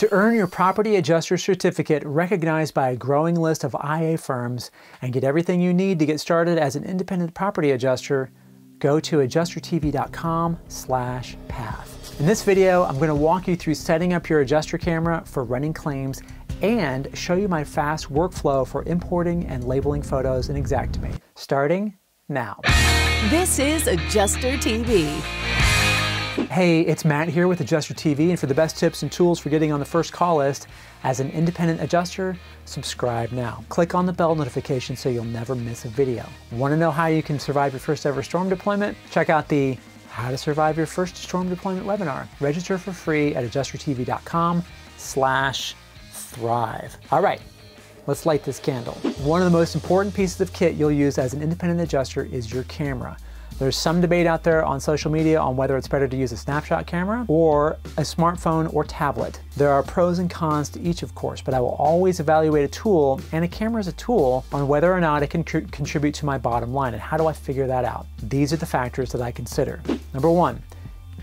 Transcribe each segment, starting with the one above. To earn your property adjuster certificate recognized by a growing list of IA firms and get everything you need to get started as an independent property adjuster, go to adjustertv.com/path. In this video, I'm going to walk you through setting up your adjuster camera for running claims and show you my fast workflow for importing and labeling photos in Xactimate, starting now. This is Adjuster TV. Hey, it's Matt here with Adjuster TV, and for the best tips and tools for getting on the first call list as an independent adjuster, subscribe now. Click on the bell notification so you'll never miss a video. Want to know how you can survive your first ever storm deployment? Check out the How to Survive Your First Storm Deployment webinar. Register for free at adjustertv.com/thrive. All right, let's light this candle. One of the most important pieces of kit you'll use as an independent adjuster is your camera. There's some debate out there on social media on whether it's better to use a snapshot camera or a smartphone or tablet. There are pros and cons to each, of course, but I will always evaluate a tool, and a camera is a tool, on whether or not it can contribute to my bottom line. And how do I figure that out? These are the factors that I consider. Number one,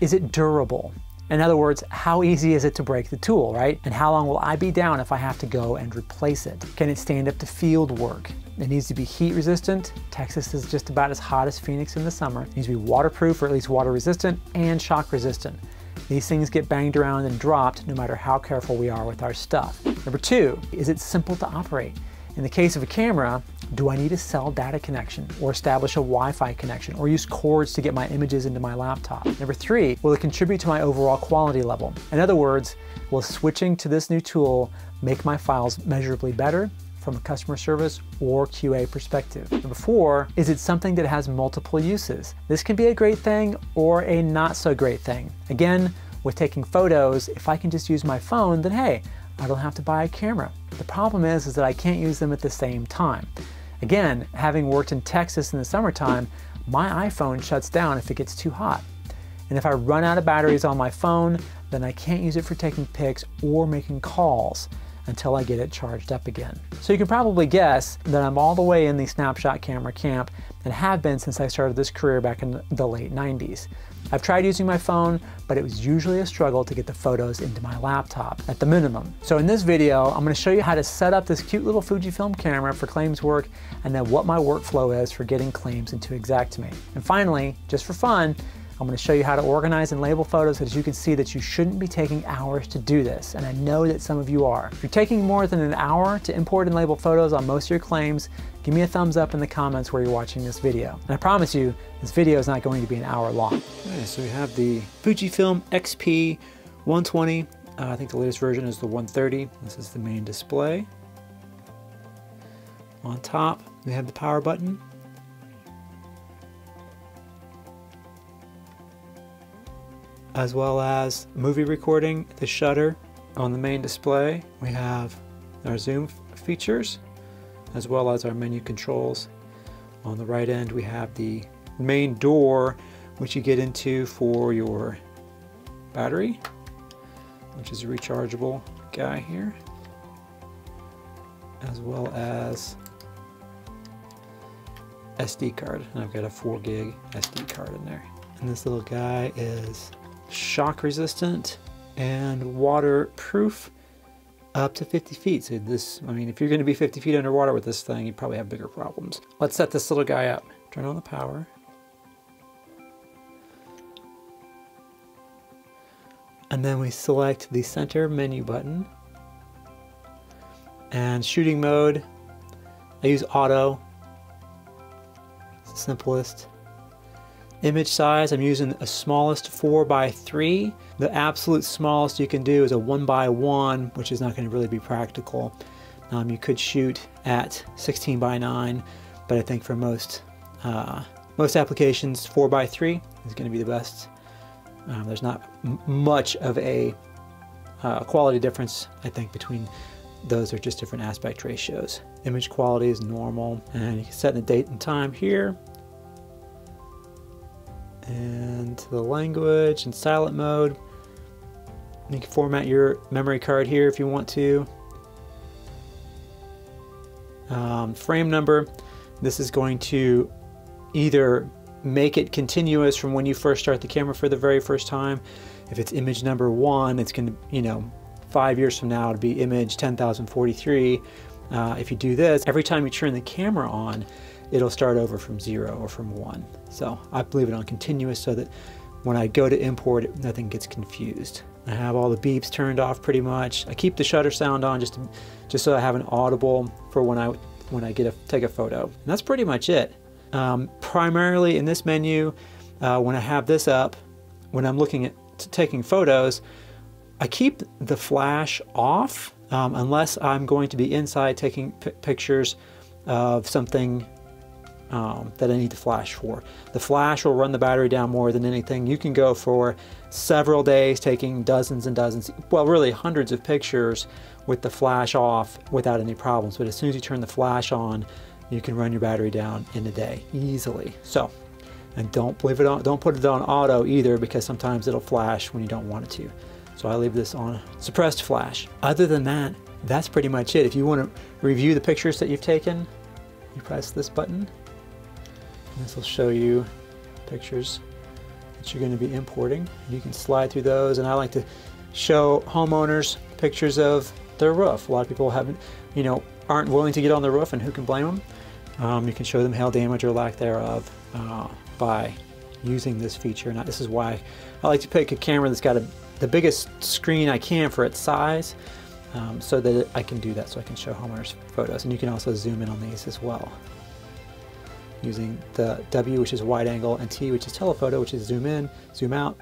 is it durable? In other words, how easy is it to break the tool, right? And how long will I be down if I have to go and replace it? Can it stand up to field work? It needs to be heat resistant. Texas is just about as hot as Phoenix in the summer. It needs to be waterproof, or at least water resistant and shock resistant. These things get banged around and dropped no matter how careful we are with our stuff. Number two, is it simple to operate? In the case of a camera, do I need a cell data connection or establish a Wi-Fi connection or use cords to get my images into my laptop? Number three, will it contribute to my overall quality level? In other words, will switching to this new tool make my files measurably better from a customer service or QA perspective? Number four, is it something that has multiple uses? This can be a great thing or a not so great thing. Again, with taking photos, if I can just use my phone, then hey, I don't have to buy a camera. The problem is that I can't use them at the same time. Again, having worked in Texas in the summertime, my iPhone shuts down if it gets too hot. And if I run out of batteries on my phone, then I can't use it for taking pics or making calls until I get it charged up again. So you can probably guess that I'm all the way in the snapshot camera camp, and have been since I started this career back in the late 90s. I've tried using my phone, but it was usually a struggle to get the photos into my laptop, at the minimum. So in this video, I'm going to show you how to set up this cute little Fujifilm camera for claims work, and then what my workflow is for getting claims into Xactimate. And finally, just for fun, I'm going to show you how to organize and label photos, so that you can see that you shouldn't be taking hours to do this, and I know that some of you are. If you're taking more than an hour to import and label photos on most of your claims, give me a thumbs up in the comments where you're watching this video. And I promise you, this video is not going to be an hour long. Okay, so we have the Fujifilm XP120. I think the latest version is the 130. This is the main display. On top, we have the power button. As well as movie recording, the shutter on the main display. We have our zoom features, as well as our menu controls. On the right end, we have the main door, which you get into for your battery, which is a rechargeable guy here, as well as SD card. And I've got a 4 gig SD card in there. And this little guy is shock resistant and waterproof up to 50 feet. So this, I mean, if you're going to be 50 feet underwater with this thing, you probably have bigger problems. Let's set this little guy up. Turn on the power. And then we select the center menu button. And shooting mode, I use auto. It's the simplest. Image size, I'm using the smallest 4x3. The absolute smallest you can do is a 1x1, which is not going to really be practical. You could shoot at 16x9, but I think for most applications, 4x3 is going to be the best. There's not much of a quality difference, I think, between those. Are just different aspect ratios. Image quality is normal, and you can set the date and time here. And the language and silent mode. You can format your memory card here if you want to. Frame number. This is going to either make it continuous from when you first start the camera for the very first time. If it's image number 1, it's going to, 5 years from now, it'll be image 10,043. If you do this, every time you turn the camera on, it'll start over from 0 or from 1. So I leave it on continuous so that when I go to import it, nothing gets confused. I have all the beeps turned off pretty much. I keep the shutter sound on just so I have an audible for when I take a photo. And that's pretty much it. Primarily in this menu, when I have this up, when I'm looking at taking photos, I keep the flash off unless I'm going to be inside taking pictures of something that I need the flash for. The flash will run the battery down more than anything. You can go for several days taking dozens and dozens, well really hundreds of pictures with the flash off without any problems. But as soon as you turn the flash on, you can run your battery down in a day easily. So, and don't put it on auto either, because sometimes it'll flash when you don't want it to. So I leave this on suppressed flash. Other than that, that's pretty much it. If you want to review the pictures that you've taken, you press this button. This will show you pictures that you're going to be importing. You can slide through those, and I like to show homeowners pictures of their roof. A lot of people haven't, you know, aren't willing to get on the roof, and who can blame them? You can show them hail damage or lack thereof by using this feature. And this is why I like to pick a camera that's got the biggest screen I can for its size, so that I can do that, so I can show homeowners photos. And you can also zoom in on these as well, using the W, which is wide angle, and T, which is telephoto, which is zoom in, zoom out.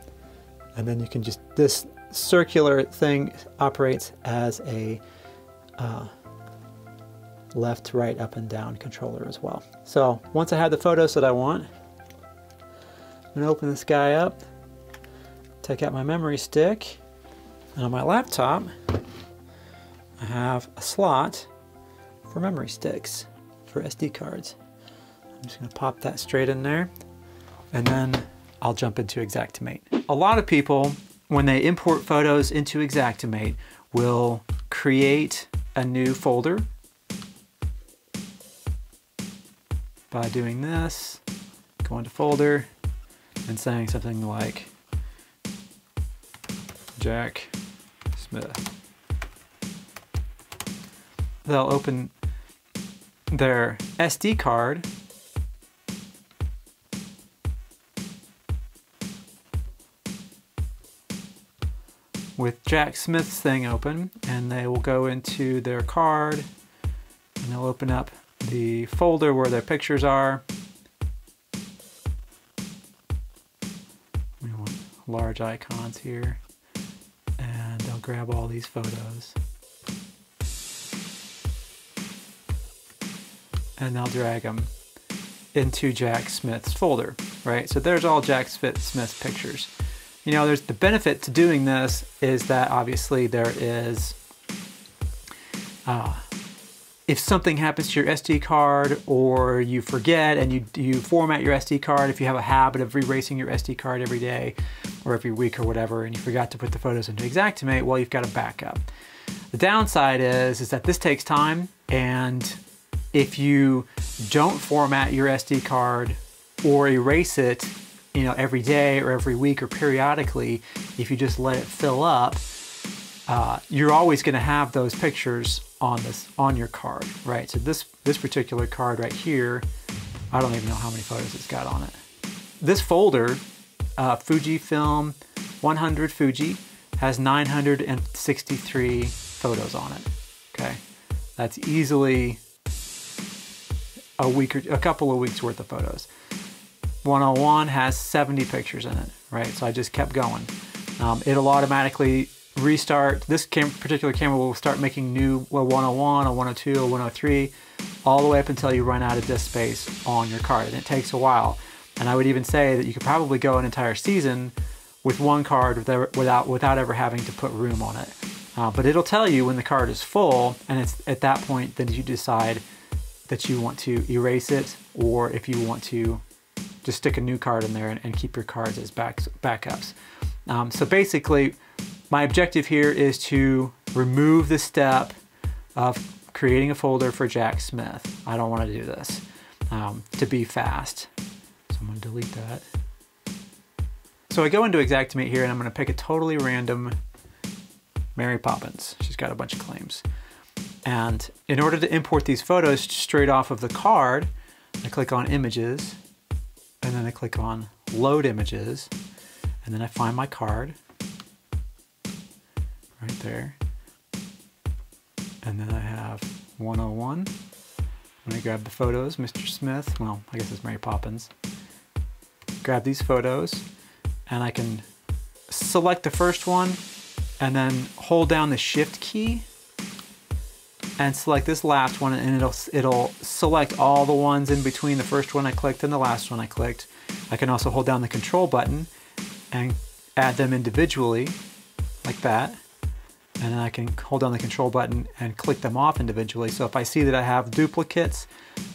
And then you can just, this circular thing operates as a left, right, up and down controller as well. So once I have the photos that I want, I'm gonna open this guy up, take out my memory stick, and on my laptop, I have a slot for memory sticks, for SD cards. I'm just gonna pop that straight in there, and then I'll jump into Xactimate. A lot of people, when they import photos into Xactimate, will create a new folder by doing this, going to folder, and saying something like Jack Smith. They'll open their SD card with Jack Smith's thing open, and they will go into their card, and they'll open up the folder where their pictures are. We want large icons here, and they'll grab all these photos, and they'll drag them into Jack Smith's folder, right? So there's all Jack Smith's pictures. You know, there's the benefit to doing this is that obviously there is, if something happens to your SD card, or you forget and you format your SD card, if you have a habit of erasing your SD card every day or every week or whatever, and you forgot to put the photos into Xactimate, well, you've got a backup. The downside is that this takes time, and if you don't format your SD card or erase it, you know, every day or every week or periodically, if you just let it fill up, you're always going to have those pictures on your card, right? So this particular card right here, I don't even know how many photos it's got on it. This folder, Fujifilm 100 Fuji, has 963 photos on it. Okay, that's easily a week or a couple of weeks worth of photos. 101 has 70 pictures in it, right? So I just kept going. It'll automatically restart. This particular camera will start making new 101, or 102, or 103, all the way up until you run out of disk space on your card. And it takes a while. And I would even say that you could probably go an entire season with one card without ever having to put room on it. But it'll tell you when the card is full, and it's at that point that you decide that you want to erase it, or if you want to just stick a new card in there and keep your cards as backups. So basically, my objective here is to remove the step of creating a folder for Jack Smith. I don't want to do this to be fast. So I'm going to delete that. So I go into Xactimate here, and I'm going to pick a totally random Mary Poppins. She's got a bunch of claims. And in order to import these photos straight off of the card, I click on Images, and then I click on Load Images, and then I find my card right there. And then I have 101. When I grab the photos, Mr. Smith, well, I guess it's Mary Poppins. Grab these photos, and I can select the first one, and then hold down the Shift key, and select this last one, and it'll select all the ones in between the first one I clicked and the last one I clicked. I can also hold down the Control button and add them individually, like that. And then I can hold down the Control button and click them off individually. So if I see that I have duplicates,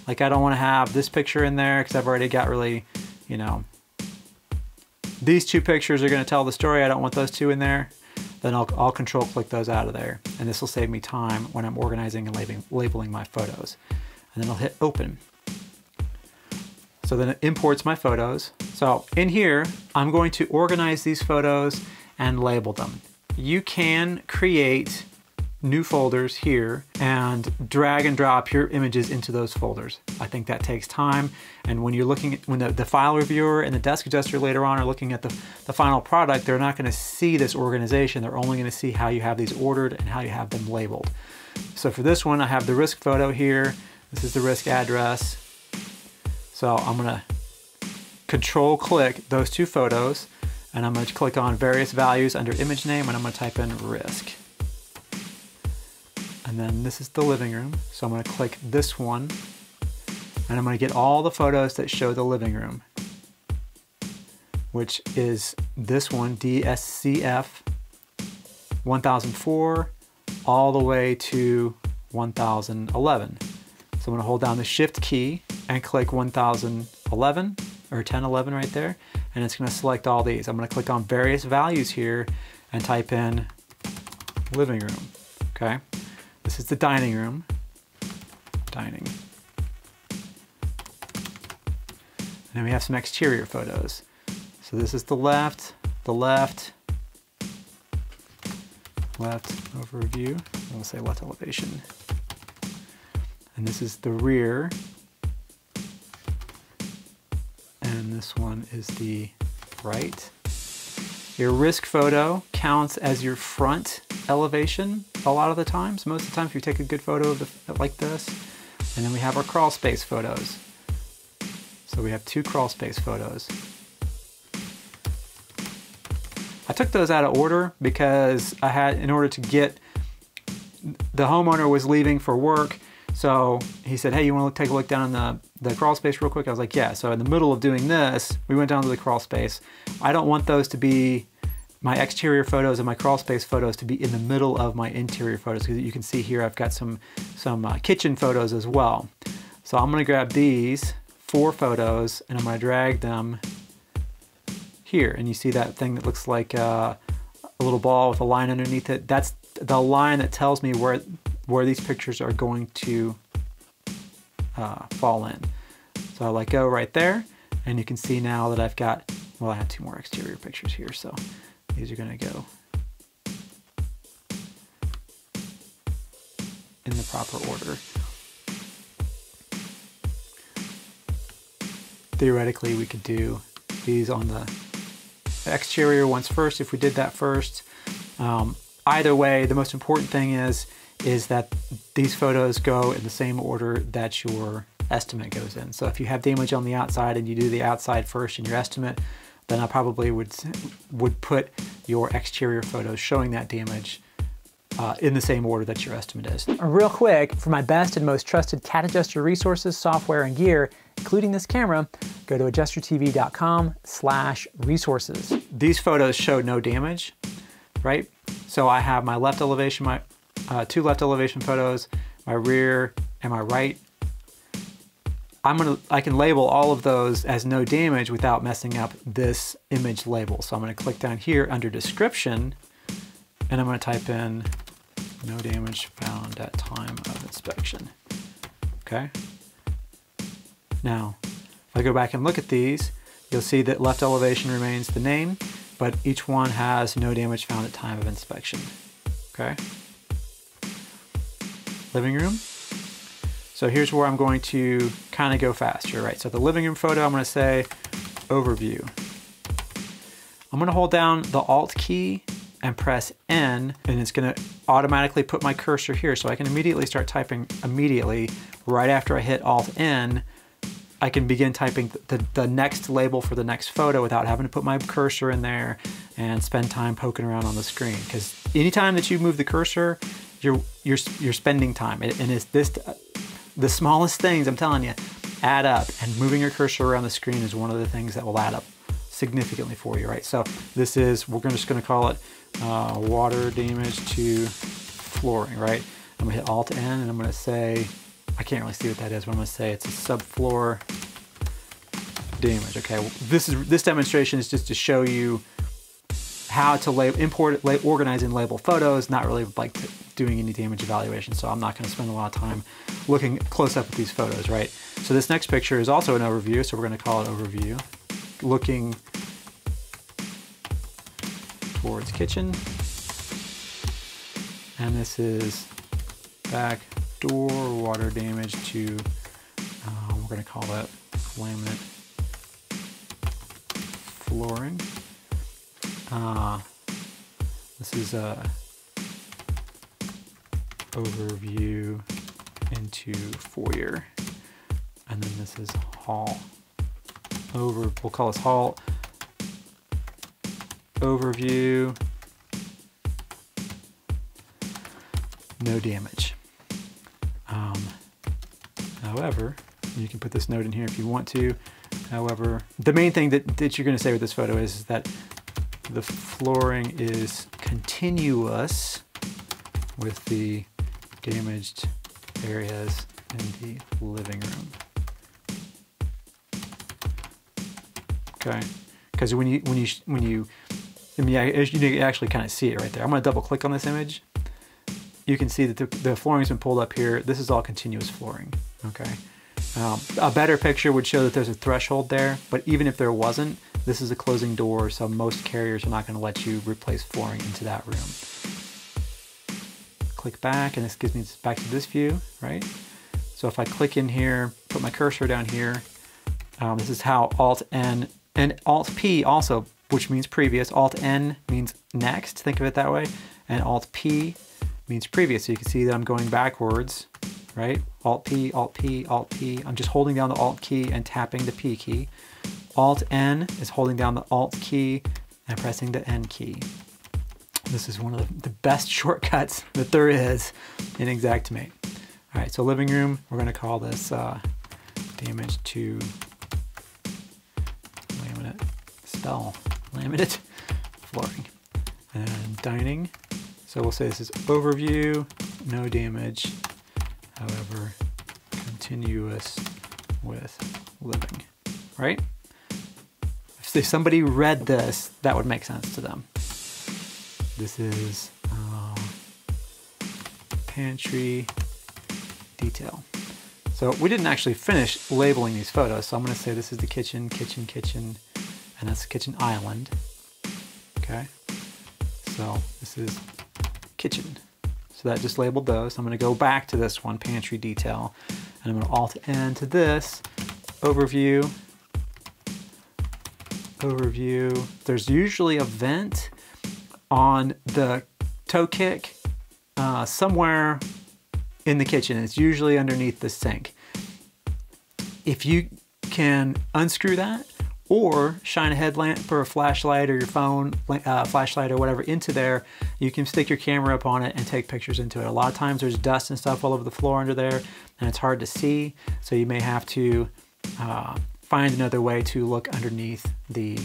like I don't want to have this picture in there because I've already got really, you know, these two pictures are going to tell the story. I don't want those two in there. Then I'll Control click those out of there. And this will save me time when I'm organizing and labeling my photos. And then I'll hit Open. So then it imports my photos. So in here, I'm going to organize these photos and label them. You can create new folders here and drag and drop your images into those folders. I think that takes time. And when you're looking at, when the file reviewer and the desk adjuster later on are looking at the final product, they're not gonna see this organization. They're only gonna see how you have these ordered and how you have them labeled. So for this one, I have the risk photo here. This is the risk address. So I'm gonna Control click those two photos, and I'm gonna click on various values under image name, and I'm gonna type in risk. And then this is the living room. So I'm gonna click this one, and I'm gonna get all the photos that show the living room, which is this one, DSCF 1004 all the way to 1011. So I'm gonna hold down the Shift key and click 1011 or 1011 right there, and it's gonna select all these. I'm gonna click on various values here and type in living room, okay? This is the dining room, dining. And then we have some exterior photos. So this is the left, left overview, and we'll say left elevation. And this is the rear. And this one is the right. Your risk photo counts as your front elevation a lot of the times. Most of the time, if you take a good photo of the, like this. And then we have our crawl space photos. So we have two crawl space photos. I took those out of order because I had, in order to get, the homeowner was leaving for work. So he said, hey, you want to take a look down in the crawl space real quick? I was like, yeah. So in the middle of doing this, we went down to the crawl space. I don't want those to be my exterior photos and my crawl space photos to be in the middle of my interior photos, because you can see here I've got some kitchen photos as well. So I'm going to grab these four photos, and I'm going to drag them here. And you see that thing that looks like a little ball with a line underneath it? That's the line that tells me where these pictures are going to fall in. So I let go right there, and you can see now that I've got, well, I have two more exterior pictures here, so these are gonna go in the proper order. Theoretically, we could do these on the exterior ones first if we did that first. Either way, the most important thing is that these photos go in the same order that your estimate goes in. So if you have the image on the outside and you do the outside first in your estimate, then I probably would put your exterior photos showing that damage in the same order that your estimate is. Real quick, for my best and most trusted CAT adjuster resources, software, and gear, including this camera, go to adjustertv.com/resources. These photos show no damage, right? So I have my left elevation, my two left elevation photos, my rear and my right. I can label all of those as no damage without messing up this image label. So I'm gonna click down here under description, and I'm gonna type in no damage found at time of inspection, okay? Now, if I go back and look at these, you'll see that left elevation remains the name, but each one has no damage found at time of inspection. okay? Living room. So here's where I'm going to kind of go faster, right? So the living room photo, I'm gonna say overview. I'm gonna hold down the Alt key and press N, and it's gonna automatically put my cursor here. So I can immediately start typing immediately. Right after I hit Alt N, I can begin typing the next label for the next photo without having to put my cursor in there and spend time poking around on the screen. Because anytime that you move the cursor, you're spending time. And it's the smallest things, I'm telling you, add up. And moving your cursor around the screen is one of the things that will add up significantly for you, right? So this is, we're just gonna call it water damage to flooring, right? I'm gonna hit Alt N and I'm gonna say, I can't really see what that is, but I'm gonna say it's a subfloor damage. Okay, well, this demonstration is just to show you how to organize and label photos, not really like doing any damage evaluation. So I'm not gonna spend a lot of time looking close up at these photos, right? So this next picture is also an overview, so we're gonna call it overview. Looking towards kitchen. And this is back door water damage to, we're gonna call that laminate flooring. This is a overview into foyer. And then this is hall over, we'll call this hall overview, no damage. However, you can put this note in here if you want to. However, the main thing that you're gonna say with this photo is that the flooring is continuous with the damaged areas in the living room. Okay, because you actually kind of see it right there. I'm gonna double click on this image. You can see that the flooring's been pulled up here. This is all continuous flooring, okay? A better picture would show that there's a threshold there, but even if there wasn't, this is a closing door, so most carriers are not gonna let you replace flooring into that room. Click back, and this gives me back to this view, right? So if I click in here, put my cursor down here, this is how Alt N, and Alt P also, which means previous, Alt N means next, think of it that way, and Alt P means previous. So you can see that I'm going backwards, right? Alt P, Alt P, Alt P. I'm just holding down the Alt key and tapping the P key. Alt N is holding down the Alt key and pressing the N key. This is one of the best shortcuts that there is in Xactimate. All right, so living room, we're gonna call this damage to laminate, spell laminate flooring. And dining, so we'll say this is overview, no damage, however, continuous with living, right? If somebody read this, that would make sense to them. This is pantry detail. So we didn't actually finish labeling these photos, so I'm gonna say this is the kitchen, kitchen, kitchen, and that's the kitchen island, okay? So this is kitchen. So that just labeled those. I'm gonna go back to this one, pantry detail, and I'm gonna Alt N to this, overview, overview. There's usually a vent on the toe kick somewhere in the kitchen. It's usually underneath the sink. If you can unscrew that, or shine a headlamp or a flashlight or your phone, flashlight or whatever into there, you can stick your camera up on it and take pictures into it. A lot of times there's dust and stuff all over the floor under there and it's hard to see. So you may have to find another way to look underneath the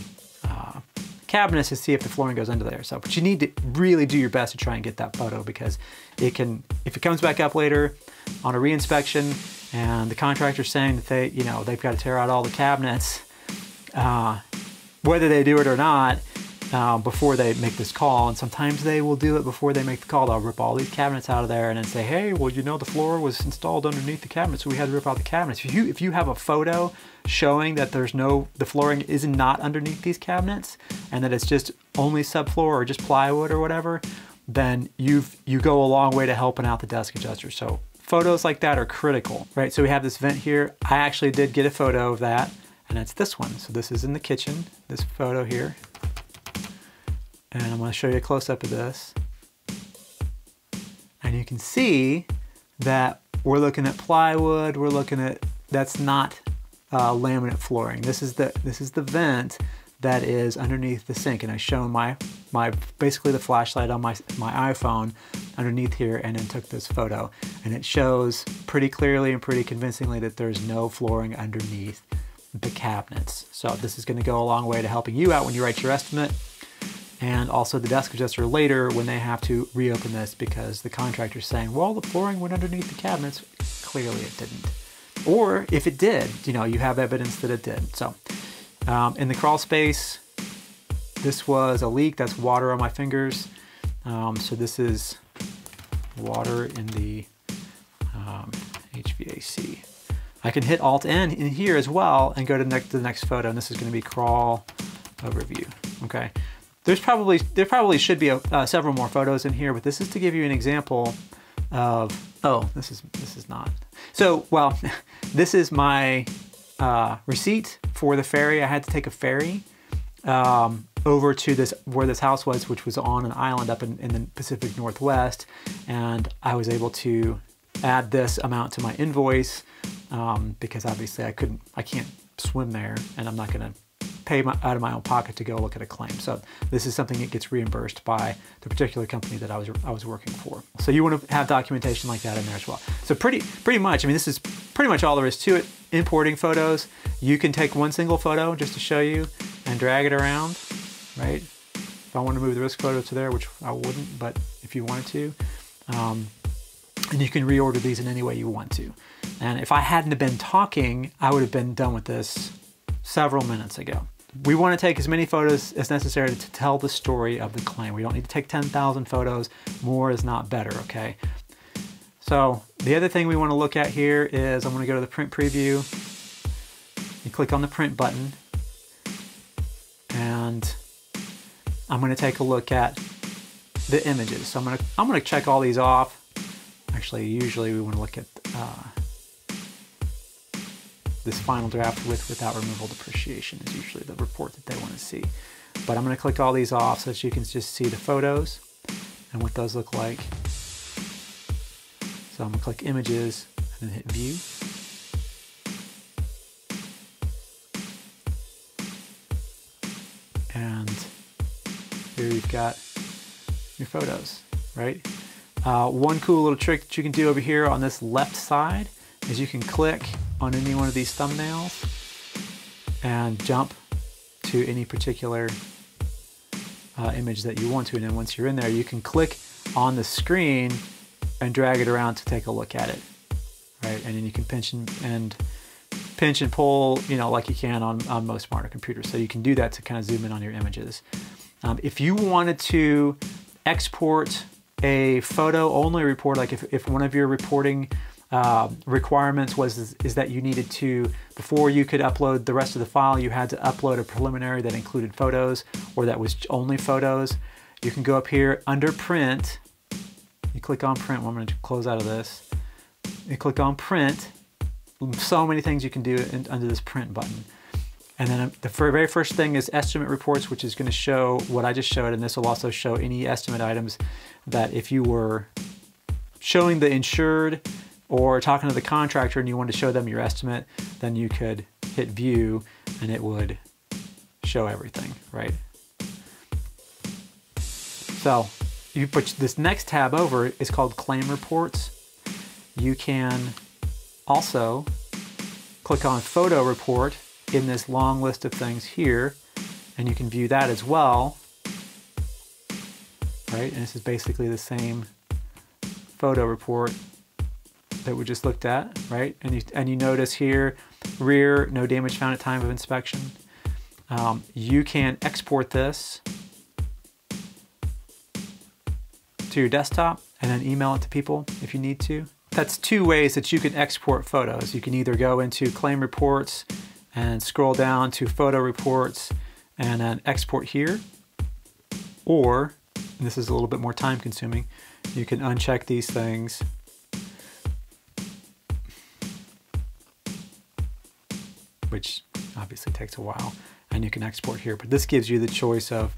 cabinets to see if the flooring goes under there. So, but you need to really do your best to try and get that photo, because it can, if it comes back up later on a re-inspection and the contractor's saying that they, you know, they've got to tear out all the cabinets, whether they do it or not, before they make this call. And sometimes they will do it before they make the call. They'll rip all these cabinets out of there and then say, hey, well, you know, the floor was installed underneath the cabinets, so we had to rip out the cabinets. If you have a photo showing that there's the flooring is not underneath these cabinets and that it's just only subfloor or just plywood or whatever, then you go a long way to helping out the desk adjuster. So photos like that are critical, right? So we have this vent here. I actually did get a photo of that, and it's this one. So this is in the kitchen, this photo here. And I'm gonna show you a close-up of this. And you can see that we're looking at plywood, we're looking at, that's not laminate flooring. This is the vent that is underneath the sink, and I show my basically the flashlight on my iPhone underneath here, and then took this photo, and it shows pretty clearly and pretty convincingly that there's no flooring underneath the cabinets. So this is going to go a long way to helping you out when you write your estimate, and also the desk adjuster later when they have to reopen this because the contractor's saying, well, the flooring went underneath the cabinets. Clearly it didn't. Or if it did, you know, you have evidence that it did. So in the crawl space, this was a leak. That's water on my fingers. So this is water in the HVAC. I can hit Alt-N in here as well and go to the next photo. And this is going to be crawl overview. Okay. There probably should be several more photos in here, but this is to give you an example of, oh, this is not. So, well, this is my receipt for the ferry. I had to take a ferry over to where this house was, which was on an island up in the Pacific Northwest. And I was able to add this amount to my invoice because obviously I can't swim there, and I'm not gonna pay out of my own pocket to go look at a claim. So this is something that gets reimbursed by the particular company that I was working for. So you want to have documentation like that in there as well. So pretty much, I mean, this is pretty much all there is to it. Importing photos, you can take one single photo just to show you and drag it around, right? If I want to move the risk photo to there, which I wouldn't, but if you wanted to, and you can reorder these in any way you want to. And if I hadn't have been talking, I would have been done with this several minutes ago. We want to take as many photos as necessary to tell the story of the claim. We don't need to take 10,000 photos. More is not better, okay? So the other thing we want to look at here is, I'm going to go to the print preview. You click on the print button, and I'm going to take a look at the images. So I'm going to check all these off. Actually, usually we want to look at this final draft with without removal depreciation is usually the report that they want to see. But I'm going to click all these off so that you can just see the photos and what those look like. So I'm going to click images and then hit view. And here you've got your photos, right? One cool little trick that you can do over here on this left side is you can click on any one of these thumbnails and jump to any particular image that you want to. And then once you're in there, you can click on the screen and drag it around to take a look at it, right? And then you can pinch and pull, you know, like you can on most modern computers. So you can do that to kind of zoom in on your images. If you wanted to export a photo only report, like if one of your reporting requirements is that you needed to, before you could upload the rest of the file, you had to upload a preliminary that included photos, or that was only photos. You can go up here under print, you click on print. Well, I'm going to close out of this. You click on print. So many things you can do under this print button. And then the very first thing is estimate reports, which is going to show what I just showed, and this will also show any estimate items that if you were showing the insured or talking to the contractor and you wanted to show them your estimate, then you could hit view and it would show everything, right? So you put this next tab over is called claim reports. You can also click on photo report in this long list of things here, and you can view that as well, right? And this is basically the same photo report that we just looked at, right? And you notice here, rear, no damage found at time of inspection. You can export this to your desktop and then email it to people if you need to. That's two ways that you can export photos. You can either go into claim reports and scroll down to photo reports and then export here, or and this is a little bit more time consuming, you can uncheck these things. Which obviously takes a while, and you can export here, but this gives you the choice of,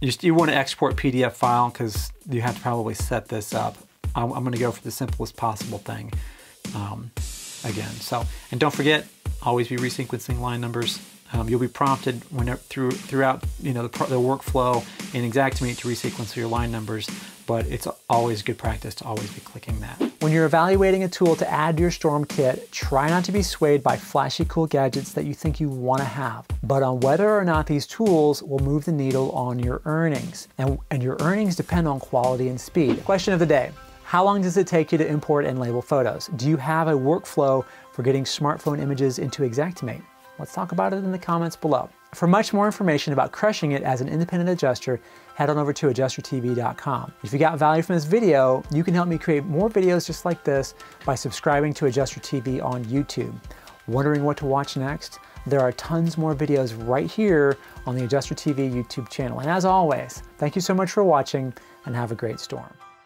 you want to export PDF file because you have to probably set this up. I'm going to go for the simplest possible thing again. So, and don't forget, always be resequencing line numbers. You'll be prompted whenever throughout the workflow in Xactimate to resequence your line numbers, but it's always good practice to always be clicking that. When you're evaluating a tool to add to your Storm kit, try not to be swayed by flashy cool gadgets that you think you want to have, but on whether or not these tools will move the needle on your earnings. And your earnings depend on quality and speed. Question of the day, how long does it take you to import and label photos? Do you have a workflow for getting smartphone images into Xactimate? Let's talk about it in the comments below. For much more information about crushing it as an independent adjuster, head on over to adjustertv.com. If you got value from this video, you can help me create more videos just like this by subscribing to Adjuster TV on YouTube. Wondering what to watch next? There are tons more videos right here on the Adjuster TV YouTube channel. And as always, thank you so much for watching and have a great storm.